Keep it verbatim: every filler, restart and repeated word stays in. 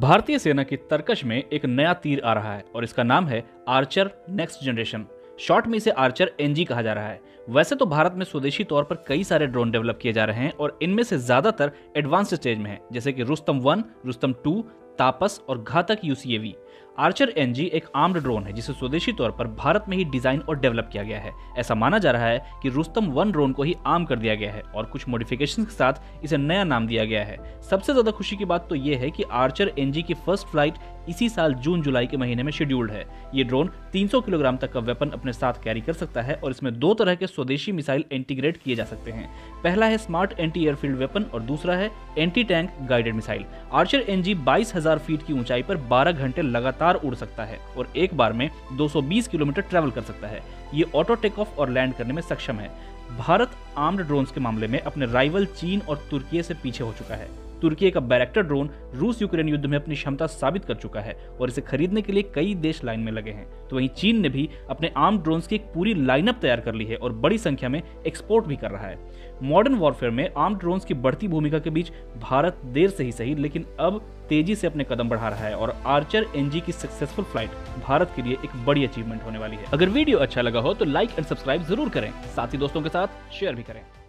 भारतीय सेना की तरकश में एक नया तीर आ रहा है और इसका नाम है आर्चर नेक्स्ट जनरेशन। शॉर्ट में इसे आर्चर एनजी कहा जा रहा है। वैसे तो भारत में स्वदेशी तौर पर कई सारे ड्रोन डेवलप किए जा रहे हैं और इनमें से ज्यादातर एडवांस स्टेज में है, जैसे कि रुस्तम वन, रुस्तम टू, तापस और घातक यूसीएवी। आर्चर एनजी एक आर्म्ड ड्रोन है जिसे स्वदेशी तौर पर भारत में ही डिजाइन और डेवलप किया गया है। ऐसा माना जा रहा है कि रुस्तम वन ड्रोन को ही आर्म कर दिया गया है और कुछ मॉडिफिकेशंस के साथ इसे नया नाम दिया गया है। सबसे ज्यादा खुशी की बात तो ये है कि आर्चर एनजी की फर्स्ट फ्लाइट इसी साल जून जुलाई के महीने में शेड्यूल्ड है। ये ड्रोन तीन सौ किलोग्राम तक का वेपन अपने साथ कैरी कर सकता है और इसमें दो तरह के स्वदेशी मिसाइल इंटीग्रेट किए जा सकते हैं। पहला है स्मार्ट एंटी एयरफील्ड वेपन और दूसरा है anti tank guided missile. Archer NG बाईस हजार फीट की ऊंचाई पर बारह घंटे लगातार उड़ सकता है और एक बार में दो सौ बीस किलोमीटर ट्रैवल कर सकता है। ये ऑटो टेक ऑफ और लैंड करने में सक्षम है। भारत आर्म्ड ड्रोन्स के मामले में अपने राइवल चीन और तुर्की से पीछे हो चुका है। तुर्की का बैरेक्टर ड्रोन रूस यूक्रेन युद्ध में अपनी क्षमता साबित कर चुका है और इसे खरीदने के लिए कई देश लाइन में लगे हैं। तो वहीं चीन ने भी अपने आर्म ड्रोन्स की एक पूरी लाइनअप तैयार कर ली है और बड़ी संख्या में एक्सपोर्ट भी कर रहा है। मॉडर्न वॉरफेयर में आर्म ड्रोन्स की बढ़ती भूमिका के बीच भारत देर से ही सही लेकिन अब तेजी से अपने कदम बढ़ा रहा है और आर्चर एनजी की सक्सेसफुल फ्लाइट भारत के लिए एक बड़ी अचीवमेंट होने वाली है। अगर वीडियो अच्छा लगा हो तो लाइक एंड सब्सक्राइब जरूर करें, साथ ही दोस्तों के साथ शेयर भी करें।